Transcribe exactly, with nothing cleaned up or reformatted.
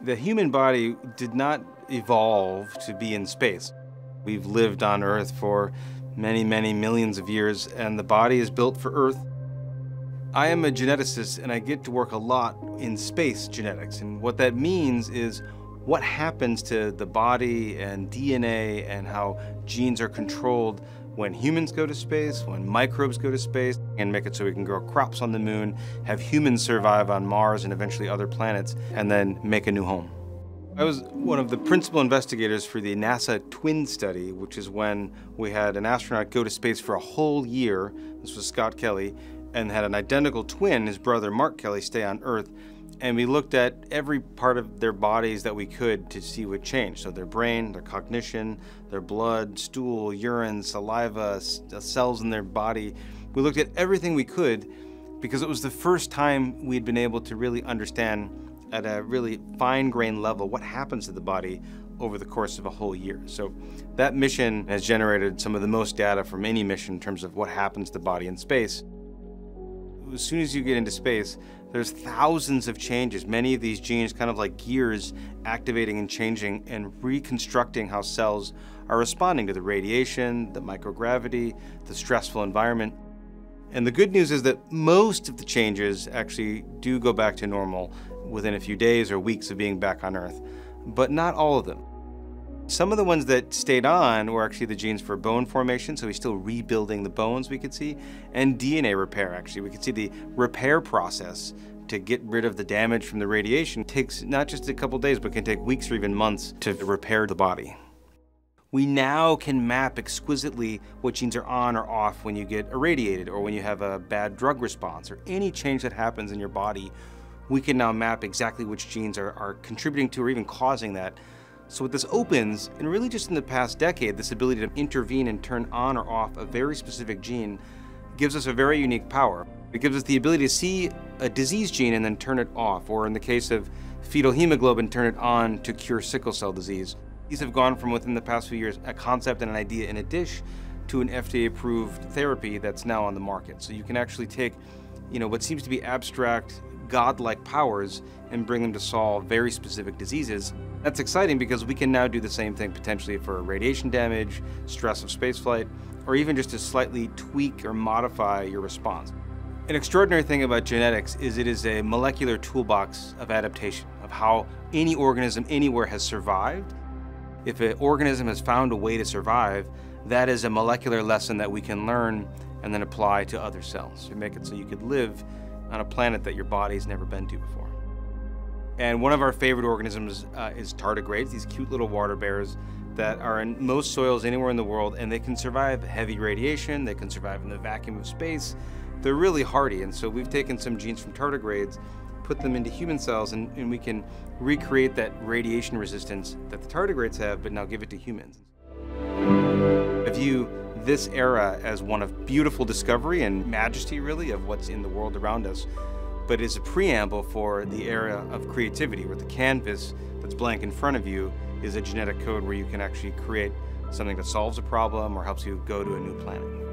The human body did not evolve to be in space. We've lived on Earth for many, many millions of years, and the body is built for Earth. I am a geneticist, and I get to work a lot in space genetics, and what that means is what happens to the body and D N A and how genes are controlled when humans go to space, when microbes go to space, and make it so we can grow crops on the moon, have humans survive on Mars and eventually other planets, and then make a new home. I was one of the principal investigators for the NASA Twin Study, which is when we had an astronaut go to space for a whole year. This was Scott Kelly, and had an identical twin, his brother Mark Kelly, stay on Earth. And we looked at every part of their bodies that we could to see what changed. So their brain, their cognition, their blood, stool, urine, saliva, cells in their body. We looked at everything we could because it was the first time we'd been able to really understand at a really fine-grained level what happens to the body over the course of a whole year. So that mission has generated some of the most data from any mission in terms of what happens to the body in space. As soon as you get into space, there's thousands of changes. Many of these genes, kind of like gears, activating and changing and reconstructing how cells are responding to the radiation, the microgravity, the stressful environment. And the good news is that most of the changes actually do go back to normal within a few days or weeks of being back on Earth, but not all of them. Some of the ones that stayed on were actually the genes for bone formation, so he's still rebuilding the bones, we could see, and D N A repair, actually. We could see the repair process to get rid of the damage from the radiation takes not just a couple days, but can take weeks or even months to repair the body. We now can map exquisitely what genes are on or off when you get irradiated or when you have a bad drug response or any change that happens in your body. We can now map exactly which genes are, are contributing to or even causing that. So what this opens, and really just in the past decade, this ability to intervene and turn on or off a very specific gene gives us a very unique power. It gives us the ability to see a disease gene and then turn it off, or in the case of fetal hemoglobin, turn it on to cure sickle cell disease. These have gone from, within the past few years, a concept and an idea in a dish to an F D A-approved therapy that's now on the market. So you can actually take, you know, what seems to be abstract, godlike powers and bring them to solve very specific diseases. That's exciting because we can now do the same thing potentially for radiation damage, stress of spaceflight, or even just to slightly tweak or modify your response. An extraordinary thing about genetics is it is a molecular toolbox of adaptation, of how any organism anywhere has survived. If an organism has found a way to survive, that is a molecular lesson that we can learn and then apply to other cells. We make it so you could live on a planet that your body's never been to before. And one of our favorite organisms uh, is tardigrades, these cute little water bears that are in most soils anywhere in the world, and they can survive heavy radiation, they can survive in the vacuum of space. They're really hardy, and so we've taken some genes from tardigrades, put them into human cells, and, and we can recreate that radiation resistance that the tardigrades have, but now give it to humans. I view this era as one of beautiful discovery and majesty, really, of what's in the world around us, but is a preamble for the era of creativity, where the canvas that's blank in front of you is a genetic code where you can actually create something that solves a problem or helps you go to a new planet.